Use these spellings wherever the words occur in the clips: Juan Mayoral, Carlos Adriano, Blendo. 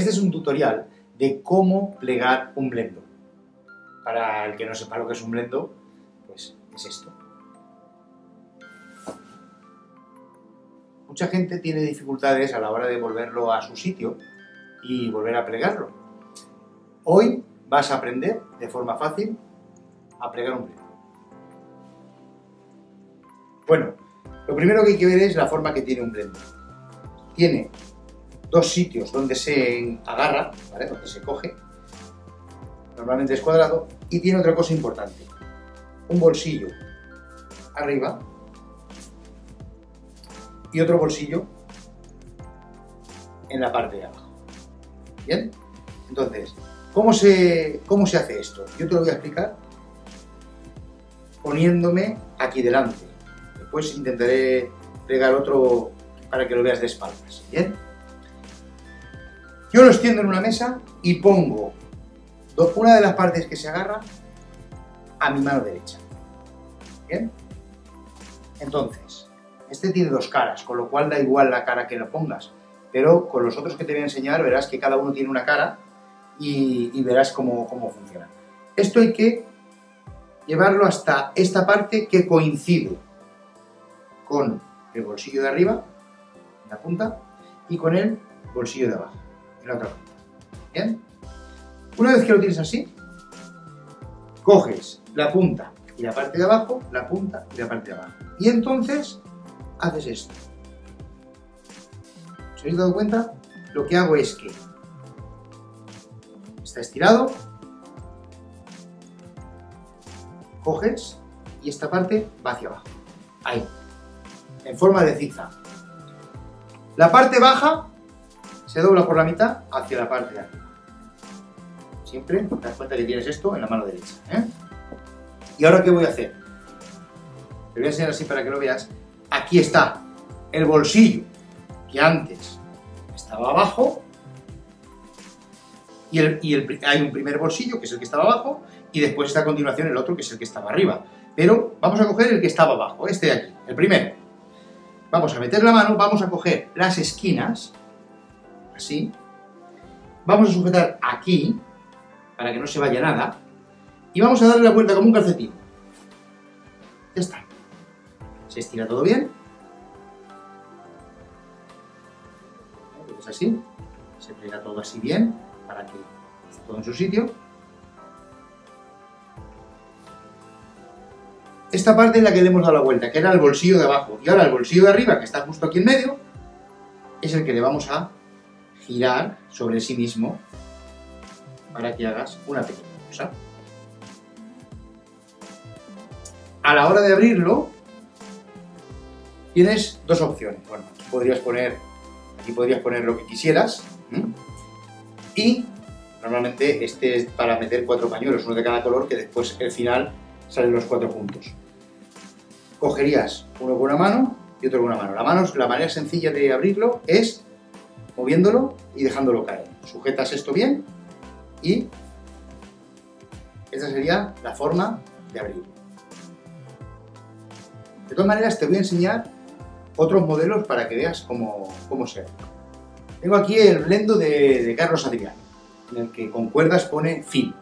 Este es un tutorial de cómo plegar un blendo. Para el que no sepa lo que es un blendo, pues es esto. Mucha gente tiene dificultades a la hora de volverlo a su sitio y volver a plegarlo. Hoy vas a aprender de forma fácil a plegar un blendo. Bueno, lo primero que hay que ver es la forma que tiene un blendo. Tiene dos sitios donde se agarra, ¿vale? Donde se coge, normalmente es cuadrado, y tiene otra cosa importante, un bolsillo arriba y otro bolsillo en la parte de abajo. ¿Bien? Entonces, ¿cómo se hace esto? Yo te lo voy a explicar poniéndome aquí delante. Después intentaré plegar otro para que lo veas de espaldas. ¿Bien? Yo lo extiendo en una mesa y pongo una de las partes que se agarra a mi mano derecha. ¿Bien? Entonces, este tiene dos caras, con lo cual da igual la cara que lo pongas, pero con los otros que te voy a enseñar verás que cada uno tiene una cara y verás cómo funciona. Esto hay que llevarlo hasta esta parte que coincide con el bolsillo de arriba, en la punta, y con el bolsillo de abajo, en la otra punta. ¿Bien? Una vez que lo tienes así, coges la punta y la parte de abajo, la punta y la parte de abajo. Y entonces haces esto. ¿Os habéis dado cuenta? Lo que hago es que está estirado, coges y esta parte va hacia abajo. Ahí, en forma de zigzag. La parte baja se dobla por la mitad hacia la parte de arriba. Siempre te das cuenta que tienes esto en la mano derecha, ¿eh? ¿Y ahora qué voy a hacer? Te voy a enseñar así para que lo veas. Aquí está el bolsillo que antes estaba abajo y hay un primer bolsillo que es el que estaba abajo y después está a continuación el otro que es el que estaba arriba. Pero vamos a coger el que estaba abajo, este de aquí, el primero. Vamos a meter la mano, vamos a coger las esquinas, así. Vamos a sujetar aquí, para que no se vaya nada, y vamos a darle la vuelta como un calcetín. Ya está. Se estira todo bien. Es así. Se plega todo así bien, para que esté todo en su sitio. Esta parte es la que le hemos dado la vuelta, que era el bolsillo de abajo. Y ahora el bolsillo de arriba, que está justo aquí en medio, es el que le vamos a girar sobre sí mismo, para que hagas una pequeña cosa. A la hora de abrirlo, tienes dos opciones. Bueno, aquí podrías poner lo que quisieras. Y normalmente este es para meter cuatro pañuelos, uno de cada color, que después al final salen los cuatro juntos. Cogerías uno con una mano y otro con una mano. La manera sencilla de abrirlo es moviéndolo y dejándolo caer. Sujetas esto bien. Y esa sería la forma de abrirlo. De todas maneras, te voy a enseñar otros modelos para que veas cómo se hace. Tengo aquí el blendo de Carlos Adriano, en el que con cuerdas pone fin.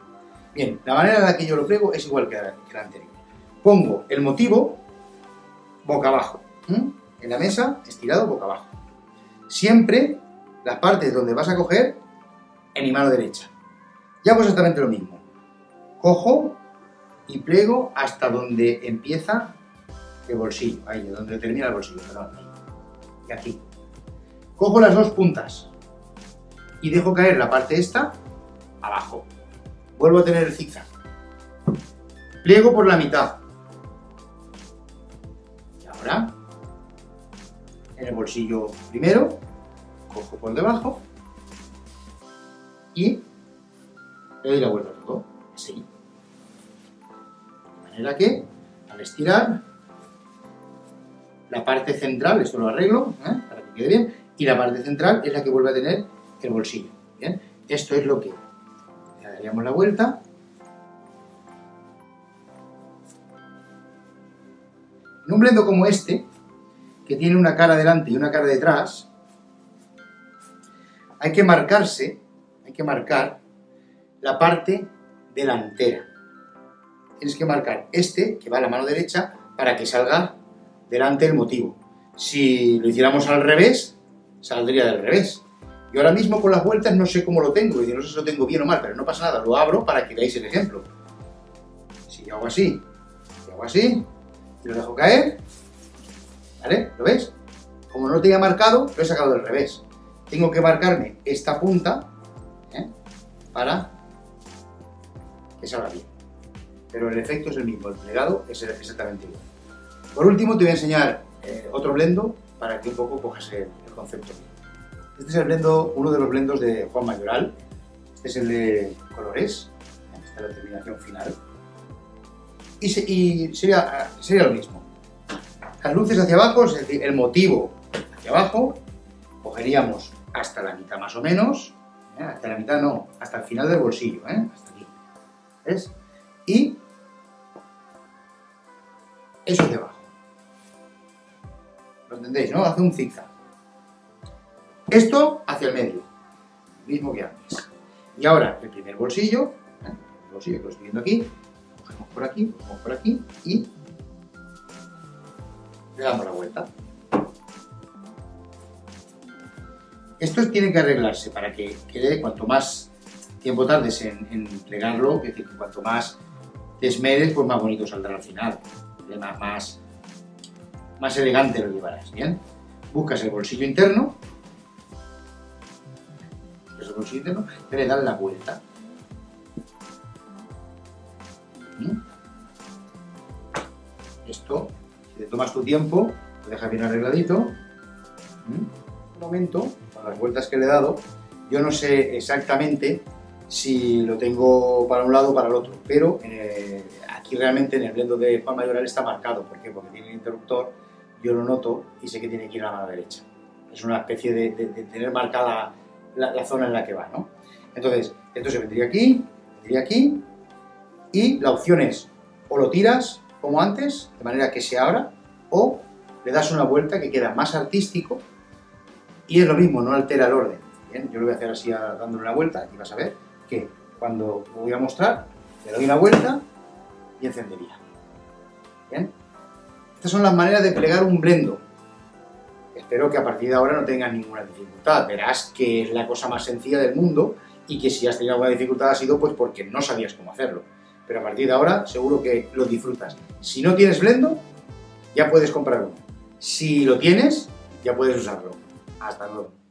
Bien, la manera en la que yo lo plego es igual que la anterior. Pongo el motivo boca abajo, en la mesa, estirado boca abajo. Siempre las partes donde vas a coger en mi mano derecha. Y hago exactamente lo mismo. Cojo y plego hasta donde empieza el bolsillo. Ahí, donde termina el bolsillo, perdón. Y aquí. Cojo las dos puntas y dejo caer la parte esta abajo. Vuelvo a tener el zigzag. Pliego por la mitad. Y ahora, en el bolsillo primero, cojo por debajo y le doy la vuelta a todo, así. De manera que, al estirar, la parte central, esto lo arreglo, para que quede bien, y la parte central es la que vuelve a tener el bolsillo. ¿Bien? Esto es lo que le daríamos la vuelta. En un blendo como este, que tiene una cara delante y una cara detrás, hay que marcarse hay que marcar la parte delantera. Tienes que marcar este, que va a la mano derecha, para que salga delante el motivo. Si lo hiciéramos al revés, saldría del revés. Yo ahora mismo con las vueltas no sé cómo lo tengo, y no sé si lo tengo bien o mal, pero no pasa nada, lo abro para que veáis el ejemplo. Si yo hago así, yo hago así, y lo dejo caer, ¿vale? ¿Lo veis? Como no lo tenía marcado, lo he sacado del revés. Tengo que marcarme esta punta, para que salga bien. Pero el efecto es el mismo, el plegado es exactamente igual. Por último te voy a enseñar otro blendo para que un poco cojas el concepto. Este es el blendo, uno de los blendos de Juan Mayoral. Este es el de colores, esta es la terminación final. Y sería lo mismo. Las luces hacia abajo, es decir, el motivo hacia abajo, cogeríamos hasta la mitad más o menos, hasta la mitad no, hasta el final del bolsillo, hasta aquí. ¿Ves? Y eso hacia abajo. ¿Lo entendéis, no? Hace un zigzag. Esto hacia el medio, lo mismo que antes. Y ahora el primer bolsillo, el bolsillo que lo estoy viendo aquí, cogemos por aquí, cogemos por aquí y le damos la vuelta. Estos tienen que arreglarse para que quede, cuanto más tiempo tardes en plegarlo, es decir, que cuanto más te esmeres, pues más bonito saldrá al final, más elegante lo llevarás, ¿bien? Buscas el bolsillo interno, le das la vuelta. ¿Bien? Esto, si te tomas tu tiempo, lo dejas bien arregladito. ¿Bien? Un momento, con las vueltas que le he dado, yo no sé exactamente si lo tengo para un lado o para el otro, pero aquí realmente en el blendo de Juan Mayoral está marcado. ¿Por qué? Porque tiene el interruptor, yo lo noto y sé que tiene que ir a la mano derecha. Es una especie de tener marcada la zona en la que va, ¿no? Entonces, esto se vendría aquí, y la opción es o lo tiras como antes, de manera que se abra, o le das una vuelta que queda más artístico y es lo mismo, no altera el orden. Bien, yo lo voy a hacer así dándole una vuelta y vas a ver que cuando lo voy a mostrar, le doy una vuelta y encendería. Bien, estas son las maneras de plegar un blendo. Espero que a partir de ahora no tengas ninguna dificultad. Verás que es la cosa más sencilla del mundo y que si has tenido alguna dificultad ha sido pues porque no sabías cómo hacerlo. Pero a partir de ahora seguro que lo disfrutas. Si no tienes blendo, ya puedes comprar uno. Si lo tienes, ya puedes usarlo. Hasta luego.